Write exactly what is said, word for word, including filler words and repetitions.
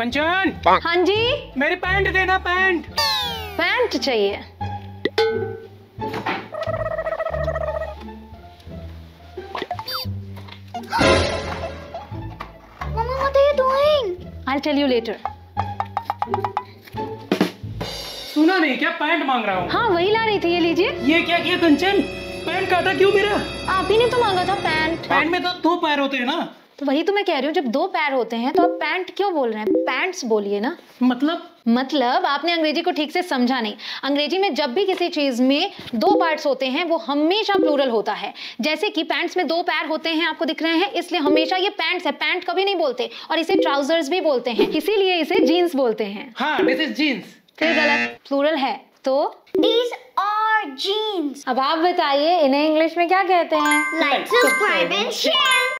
कंचन। हाँ जी। मेरी पैंट देना, पैंट। पैंट चाहिए। Mama, what are you doing? I'll tell you later. सुना नहीं क्या? पैंट मांग रहा हूँ। हाँ वही ला रही थी, ये लीजिए। ये क्या किया कंचन? पैंट काटा क्यों मेरा? आप ही ने तो मांगा था पैंट। पैंट में तो दो पैर होते हैं ना। तो वही तो मैं कह रही हूँ, जब दो पैर होते हैं तो आप पैंट क्यों बोल रहे हैं? पैंट्स बोलिए ना। मतलब मतलब आपने अंग्रेजी को ठीक से समझा नहीं। अंग्रेजी में जब भी किसी चीज में दो पार्ट्स होते हैं वो हमेशा प्लूरल होता है। जैसे कि पैंट्स में दो पैर होते हैं, आपको दिख रहे हैं, इसलिए हमेशा ये पैंट्स है, पैंट कभी नहीं बोलते। और इसे ट्राउजर्स भी बोलते हैं, इसीलिए इसे जीन्स बोलते हैं। हाँ, दिस इज जीन्स। फिर गलत, प्लूरल है तो These are jeans. अब आप बताइए इन्हें इंग्लिश में क्या कहते हैं? Like, subscribe and share.